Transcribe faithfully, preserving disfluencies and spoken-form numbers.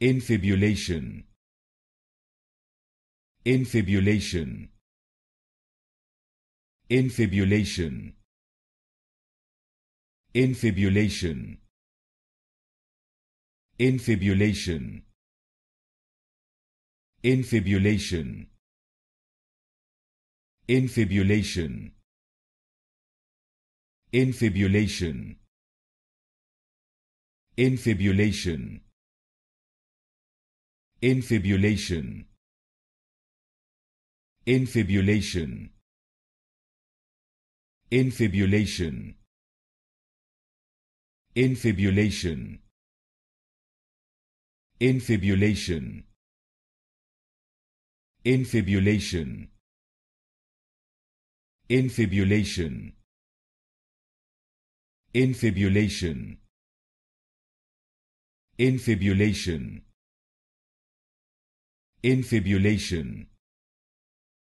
infibulation, infibulation, infibulation, infibulation, infibulation, infibulation, infibulation, infibulation, infibulation, infibulation, infibulation, infibulation, infibulation, infibulation, infibulation, infibulation, infibulation, infibulation, infibulation,